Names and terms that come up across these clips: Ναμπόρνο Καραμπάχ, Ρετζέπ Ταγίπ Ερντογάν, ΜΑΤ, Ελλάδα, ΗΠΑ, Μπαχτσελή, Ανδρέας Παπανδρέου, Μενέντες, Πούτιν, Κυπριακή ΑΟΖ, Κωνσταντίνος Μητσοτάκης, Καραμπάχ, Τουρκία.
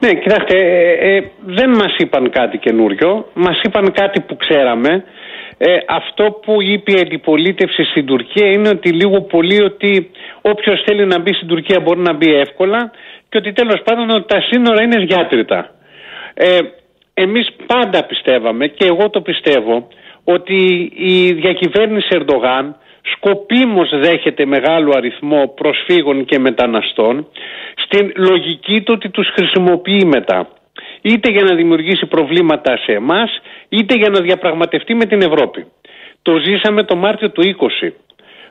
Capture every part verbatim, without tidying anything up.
Ναι, κοιτάξτε, ε, ε, δεν μας είπαν κάτι καινούριο, μας είπαν κάτι που ξέραμε. Ε, αυτό που είπε η αντιπολίτευση στην Τουρκία είναι ότι λίγο πολύ ότι όποιος θέλει να μπει στην Τουρκία μπορεί να μπει εύκολα και ότι τέλος πάντων τα σύνορα είναι διάτρητα. Ε, εμείς πάντα πιστεύαμε και εγώ το πιστεύω ότι η διακυβέρνηση Ερντογάν σκοπίμως δέχεται μεγάλο αριθμό προσφύγων και μεταναστών στην λογική του ότι τους χρησιμοποιεί μετά. Είτε για να δημιουργήσει προβλήματα σε εμάς, είτε για να διαπραγματευτεί με την Ευρώπη. Το ζήσαμε το Μάρτιο του είκοσι,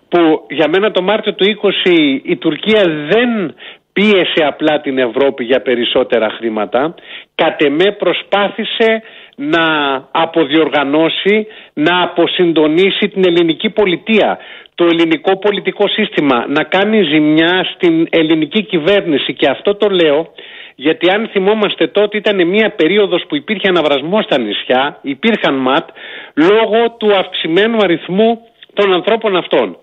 που για μένα το Μάρτιο του είκοσι η Τουρκία δεν πίεσε απλά την Ευρώπη για περισσότερα χρήματα, κατ' εμέ προσπάθησε να αποδιοργανώσει, να αποσυντονίσει την ελληνική πολιτεία, το ελληνικό πολιτικό σύστημα, να κάνει ζημιά στην ελληνική κυβέρνηση. Και αυτό το λέω γιατί αν θυμόμαστε τότε ήταν μια περίοδος που υπήρχε αναβρασμό στα νησιά, υπήρχαν ΜΑΤ, λόγω του αυξημένου αριθμού των ανθρώπων αυτών.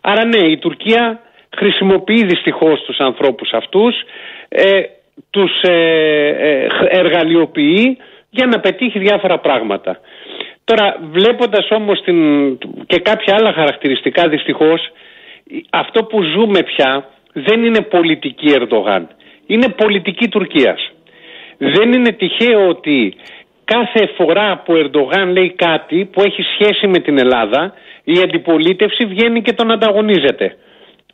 Άρα ναι, η Τουρκία χρησιμοποιεί δυστυχώς τους ανθρώπους αυτούς, ε, τους ε, ε, εργαλειοποιεί για να πετύχει διάφορα πράγματα. Τώρα βλέποντας όμως την, και κάποια άλλα χαρακτηριστικά, δυστυχώς αυτό που ζούμε πια δεν είναι πολιτική Ερντογάν, είναι πολιτική Τουρκίας. Δεν είναι τυχαίο ότι κάθε φορά που ο Ερντογάν λέει κάτι που έχει σχέση με την Ελλάδα, η αντιπολίτευση βγαίνει και τον ανταγωνίζεται.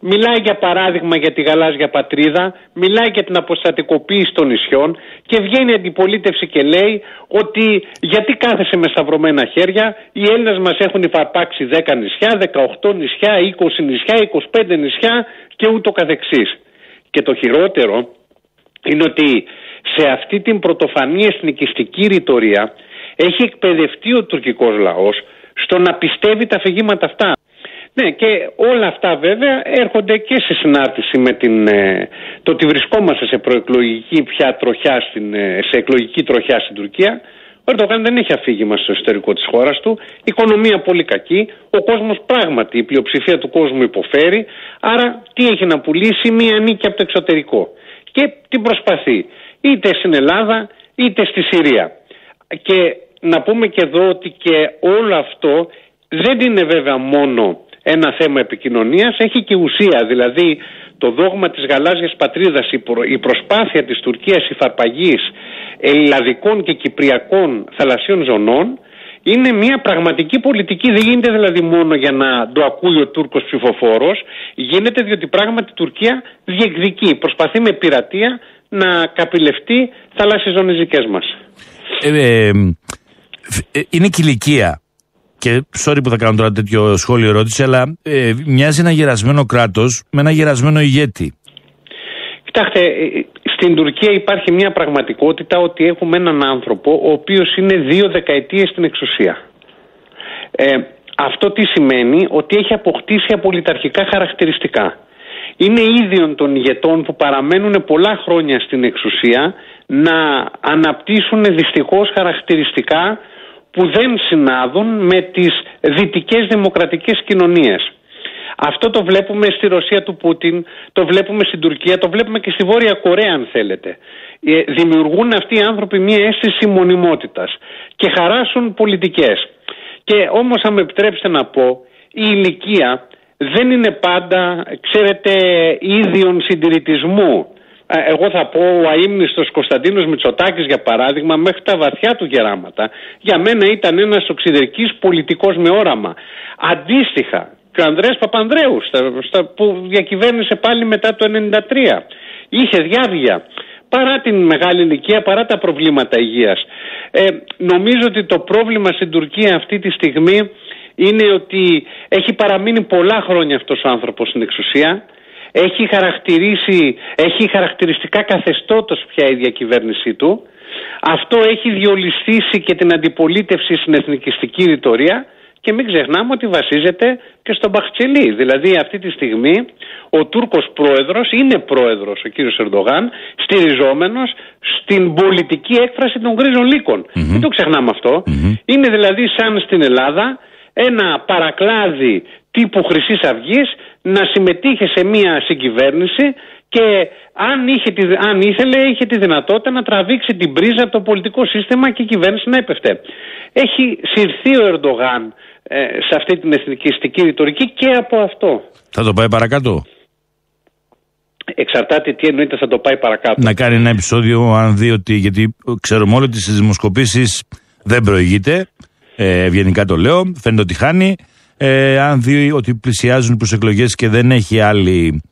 Μιλάει για παράδειγμα για τη γαλάζια πατρίδα, μιλάει για την αποστατικοποίηση των νησιών και βγαίνει η αντιπολίτευση και λέει ότι γιατί κάθεσαι με σταυρωμένα χέρια, οι Έλληνες μας έχουν υπαρπάξει δέκα νησιά, δεκαοκτώ νησιά, είκοσι νησιά, είκοσι πέντε νησιά και ούτω καθεξής. Και το χειρότερο είναι ότι σε αυτή την πρωτοφανή εθνικιστική ρητορία έχει εκπαιδευτεί ο τουρκικός λαός στο να πιστεύει τα αφηγήματα αυτά. Ναι, και όλα αυτά βέβαια έρχονται και σε συνάρτηση με την, το ότι βρισκόμαστε σε προεκλογική πια τροχιά, στην, σε εκλογική τροχιά στην Τουρκία. Ο Ερντογάν δεν έχει αφήγημα στο εσωτερικό της χώρας του, η οικονομία πολύ κακή, ο κόσμος πράγματι, η πλειοψηφία του κόσμου υποφέρει, άρα τι έχει να πουλήσει, μία νίκη από το εξωτερικό. Και την προσπαθεί, είτε στην Ελλάδα, είτε στη Συρία. Και να πούμε και εδώ ότι και όλο αυτό δεν είναι βέβαια μόνο ένα θέμα επικοινωνίας, έχει και ουσία, δηλαδή το δόγμα της γαλάζιας πατρίδας, η προσπάθεια της Τουρκίας υφαρπαγής ελλαδικών και κυπριακών θαλασσίων ζωνών είναι μια πραγματική πολιτική, δεν γίνεται δηλαδή μόνο για να το ακούει ο Τούρκος ψηφοφόρος, γίνεται διότι πράγματι η Τουρκία διεκδικεί, προσπαθεί με πειρατεία να καπηλευτεί θαλάσσιες ζώνες δικές μας. Ε, ε, ε, είναι κηλικία. Και sorry που θα κάνω τώρα τέτοιο σχόλιο ερώτηση, αλλά ε, μοιάζει ένα γερασμένο κράτος με ένα γερασμένο ηγέτη. Κοιτάξτε, στην Τουρκία υπάρχει μια πραγματικότητα ότι έχουμε έναν άνθρωπο ο οποίος είναι δύο δεκαετίες στην εξουσία. Ε, αυτό τι σημαίνει? Ότι έχει αποκτήσει απολυταρχικά χαρακτηριστικά. Είναι ίδιον των ηγετών που παραμένουν πολλά χρόνια στην εξουσία να αναπτύσσουν δυστυχώς χαρακτηριστικά που δεν συνάδουν με τις δυτικές δημοκρατικές κοινωνίες. Αυτό το βλέπουμε στη Ρωσία του Πούτιν, το βλέπουμε στην Τουρκία, το βλέπουμε και στη Βόρεια Κορέα αν θέλετε. Δημιουργούν αυτοί οι άνθρωποι μια αίσθηση μονιμότητας και χαράσουν πολιτικές. Και όμως αν με επιτρέψετε να πω, η ηλικία δεν είναι πάντα, ξέρετε, ίδιον συντηρητισμού. Εγώ θα πω ο αείμνηστος Κωνσταντίνος Μητσοτάκης για παράδειγμα μέχρι τα βαθιά του γεράματα για μένα ήταν ένας οξυδερκής πολιτικός με όραμα. Αντίστοιχα και ο Ανδρέας Παπανδρέου στα, στα, που διακυβέρνησε πάλι μετά το χίλια εννιακόσια ενενήντα τρία είχε διάβια παρά την μεγάλη ηλικία, παρά τα προβλήματα υγείας. Ε, νομίζω ότι το πρόβλημα στην Τουρκία αυτή τη στιγμή είναι ότι έχει παραμείνει πολλά χρόνια αυτός ο άνθρωπος στην εξουσία. Έχει, χαρακτηρίσει, έχει χαρακτηριστικά καθεστώτος πια η διακυβέρνησή του. Αυτό έχει διολυστήσει και την αντιπολίτευση στην εθνικιστική ρητορία και μην ξεχνάμε ότι βασίζεται και στον Μπαχτσελή. Δηλαδή αυτή τη στιγμή ο Τούρκος πρόεδρος είναι πρόεδρος ο κύριος Ερντογάν στηριζόμενος στην πολιτική έκφραση των γκρίζων λύκων. Mm-hmm. Μην το ξεχνάμε αυτό. Mm-hmm. Είναι δηλαδή σαν στην Ελλάδα ένα παρακλάδι τύπου Χρυσής Αυγής να συμμετείχε σε μια συγκυβέρνηση και αν, είχε τη, αν ήθελε είχε τη δυνατότητα να τραβήξει την πρίζα από το πολιτικό σύστημα και η κυβέρνηση να έπεφτε. Έχει συρθεί ο Ερντογάν ε, σε αυτή την εθνικιστική ρητορική και από αυτό. Θα το πάει παρακάτω. Εξαρτάται τι εννοείται θα το πάει παρακάτω. Να κάνει ένα επεισόδιο αν δει ότι, γιατί ξέρουμε όλοι ότι στις δημοσκοπήσεις δεν προηγείται, ε, ευγενικά το λέω, φαίνεται ότι χάνει. Ε, αν δει ότι πλησιάζουν προς εκλογές και δεν έχει άλλη,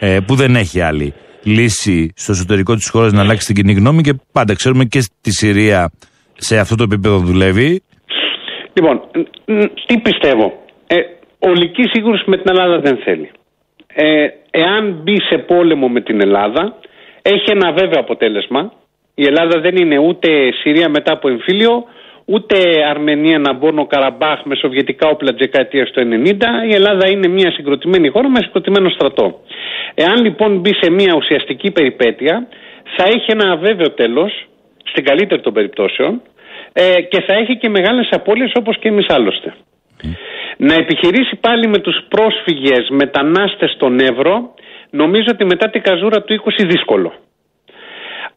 ε, που δεν έχει άλλη λύση στο εσωτερικό της χώρας να αλλάξει την κοινή γνώμη, και πάντα ξέρουμε και στη Συρία σε αυτό το επίπεδο δουλεύει. Λοιπόν, τι πιστεύω. Ε, ολική σύγκρουση με την Ελλάδα δεν θέλει. Ε, εάν μπει σε πόλεμο με την Ελλάδα, έχει ένα βέβαιο αποτέλεσμα. Η Ελλάδα δεν είναι ούτε Συρία μετά από εμφύλιο, ούτε Αρμενία, Ναμπόρνο, Καραμπάχ με σοβιετικά όπλα τζεκαετίας του ενενήντα. Η Ελλάδα είναι μια συγκροτημένη χώρα με συγκροτημένο στρατό. Εάν λοιπόν μπει σε μια ουσιαστική περιπέτεια, θα έχει ένα αβέβαιο τέλος, στην καλύτερη των περιπτώσεων, ε, και θα έχει και μεγάλες απώλειες, όπως και εμείς άλλωστε. Mm. Να επιχειρήσει πάλι με τους πρόσφυγες, μετανάστες στον Εύρο, νομίζω ότι μετά την καζούρα του είκοσι δύσκολο.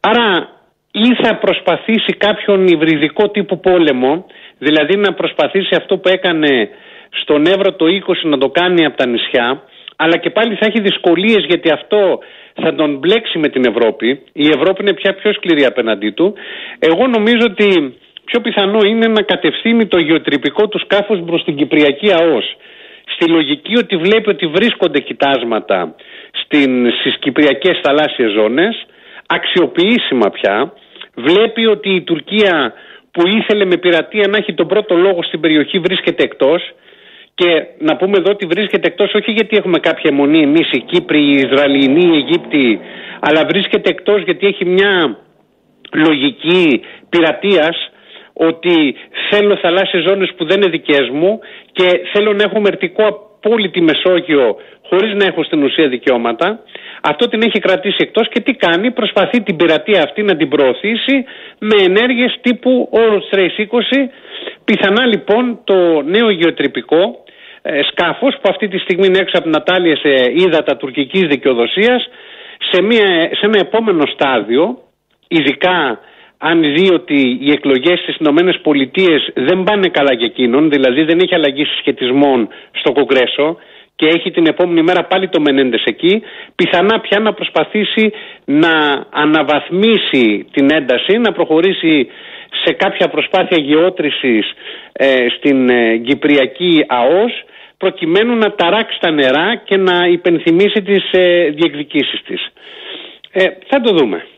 Άρα ή θα προσπαθήσει κάποιον υβριδικό τύπου πόλεμο, δηλαδή να προσπαθήσει αυτό που έκανε στον Εύρο το είκοσι να το κάνει από τα νησιά, αλλά και πάλι θα έχει δυσκολίες γιατί αυτό θα τον μπλέξει με την Ευρώπη. Η Ευρώπη είναι πια πιο σκληρή απέναντί του. Εγώ νομίζω ότι πιο πιθανό είναι να κατευθύνει το γεωτρυπικό του σκάφος προς την Κυπριακή ΑΟΣ. Στη λογική ότι βλέπει ότι βρίσκονται κοιτάσματα στις κυπριακές θαλάσσιες ζώνες, αξιοποιήσιμα πια. Βλέπει ότι η Τουρκία που ήθελε με πειρατεία να έχει τον πρώτο λόγο στην περιοχή βρίσκεται εκτός, και να πούμε εδώ ότι βρίσκεται εκτός όχι γιατί έχουμε κάποια αιμονή εμείς οι Κύπροι, οι Ισραηλινοί, οι Αιγύπτιοι, αλλά βρίσκεται εκτός γιατί έχει μια λογική πειρατείας ότι θέλω θαλάσσιες ζώνες που δεν είναι δικές μου και θέλω να έχω μερτικό απόλυτη Μεσόγειο χωρίς να έχω στην ουσία δικαιώματα. Αυτό την έχει κρατήσει εκτός και τι κάνει, προσπαθεί την πειρατεία αυτή να την προωθήσει με ενέργειες τύπου Orange Trace είκοσι. Πιθανά λοιπόν το νέο γεωτρυπικό ε, σκάφος που αυτή τη στιγμή είναι έξω από την ατάλειες ε, ύδατα τουρκικής δικαιοδοσίας, σε, μια, σε ένα επόμενο στάδιο, ειδικά αν δει ότι οι εκλογές στις ΗΠΑ δεν πάνε καλά για εκείνον, δηλαδή δεν έχει αλλαγή συσχετισμών στο Κογκρέσο και έχει την επόμενη μέρα πάλι το Μενέντες εκεί, πιθανά πια να προσπαθήσει να αναβαθμίσει την ένταση, να προχωρήσει σε κάποια προσπάθεια γεώτρησης ε, στην ε, Κυπριακή ΑΟΣ, προκειμένου να ταράξει τα νερά και να υπενθυμίσει τις ε, διεκδικήσεις της. Ε, θα το δούμε.